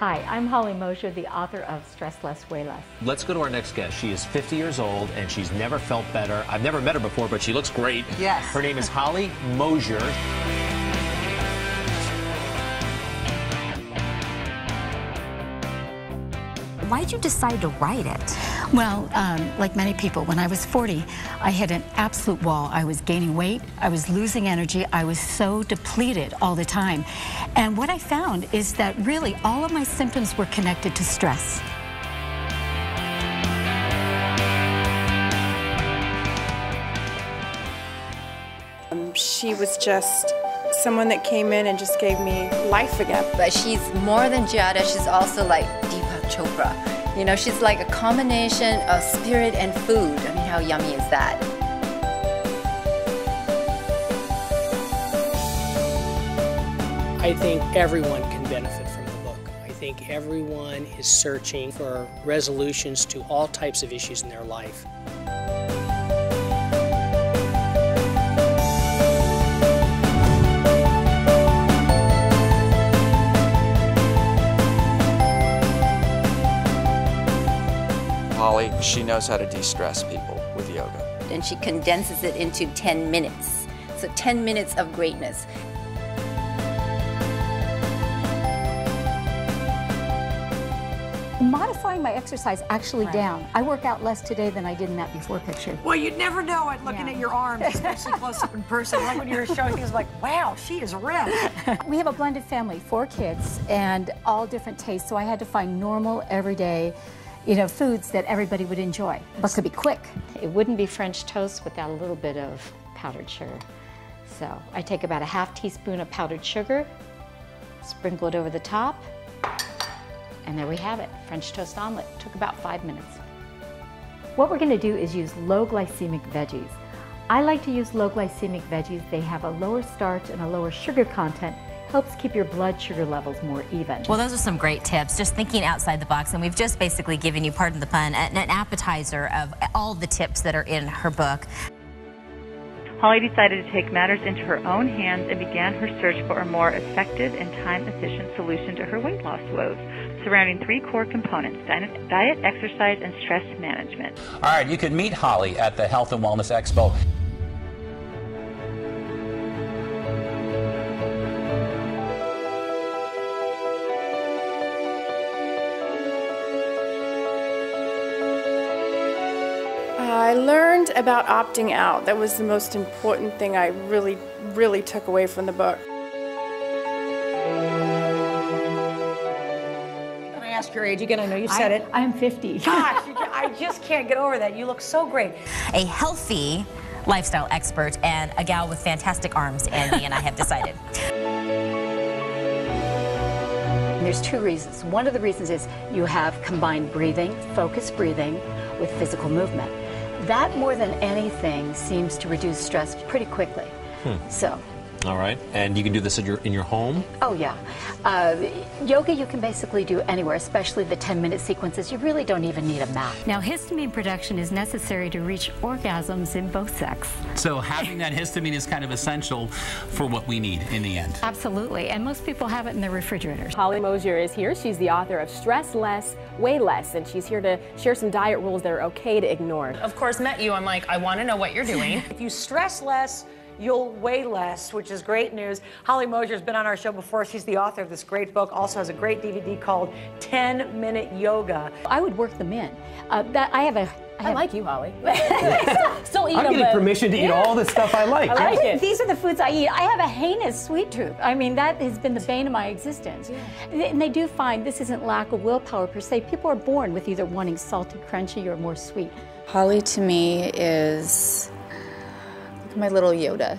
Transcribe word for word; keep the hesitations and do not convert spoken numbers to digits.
Hi, I'm Holly Mosier, the author of Stress Less, Weigh Less. Let's go to our next guest. She is fifty years old and she's never felt better. I've never met her before, but she looks great. Yes. Her name is Holly Mosier. Why did you decide to write it? Well, um, like many people, when I was forty, I hit an absolute wall. I was gaining weight, I was losing energy, I was so depleted all the time. And what I found is that really all of my symptoms were connected to stress. Um, she was just someone that came in and just gave me life again. But she's more than Jada, she's also like Chopra. You know, she's like a combination of spirit and food. I mean, how yummy is that? I think everyone can benefit from the book. I think everyone is searching for resolutions to all types of issues in their life. Holly, she knows how to de-stress people with yoga. And she condenses it into ten minutes. So ten minutes of greatness. Modifying my exercise actually right. down. I work out less today than I did in that before picture. Well, you'd never know it looking yeah. at your arms, especially close up in person. Like when you were showing, it was like, wow, she is ripped. We have a blended family, four kids, and all different tastes. So I had to find normal, everyday, you know, foods that everybody would enjoy, but could be quick. It wouldn't be French toast without a little bit of powdered sugar. So I take about a half teaspoon of powdered sugar, sprinkle it over the top, and there we have it, French toast omelet. Took about five minutes. What we're gonna do is use low glycemic veggies. I like to use low glycemic veggies. They have a lower starch and a lower sugar content, helps keep your blood sugar levels more even. Well, those are some great tips, just thinking outside the box, and we've just basically given you, pardon the pun, an appetizer of all the tips that are in her book. Holly decided to take matters into her own hands and began her search for a more effective and time-efficient solution to her weight loss woes, surrounding three core components: diet, exercise, and stress management. All right, you could meet Holly at the Health and Wellness Expo. I learned about opting out. That was the most important thing I really, really took away from the book. Can I ask your age again? I know you said I, it. I'm fifty. Gosh, you, I just can't get over that. You look so great. A healthy lifestyle expert and a gal with fantastic arms, Andy and I have decided. There's two reasons. One of the reasons is you have combined breathing, focused breathing, with physical movement. That more than anything seems to reduce stress pretty quickly. Hmm. So. All right, and you can do this in your in your home? Oh yeah, uh, yoga you can basically do anywhere, especially the ten minute sequences. You really don't even need a mat. Now histamine production is necessary to reach orgasms in both sex. So having that histamine is kind of essential for what we need in the end. Absolutely, and most people have it in their refrigerators. Holly Mosier is here. She's the author of Stress Less, Weigh Less, and she's here to share some diet rules that are okay to ignore. Of course, met you, I'm like, I want to know what you're doing. If you stress less, you'll weigh less, which is great news. Holly Mosier's been on our show before. She's the author of this great book, also has a great D V D called ten minute yoga. I would work them in. Uh, that, I have a... I, I have, like you, Holly. Still eat I'm them, getting permission to yeah. eat all the stuff I like. I like I, it. These are the foods I eat. I have a heinous sweet tooth. I mean, that has been the bane of my existence. Yeah. And they do find this isn't lack of willpower per se. People are born with either wanting salty, crunchy, or more sweet. Holly, to me, is... my little Yoda.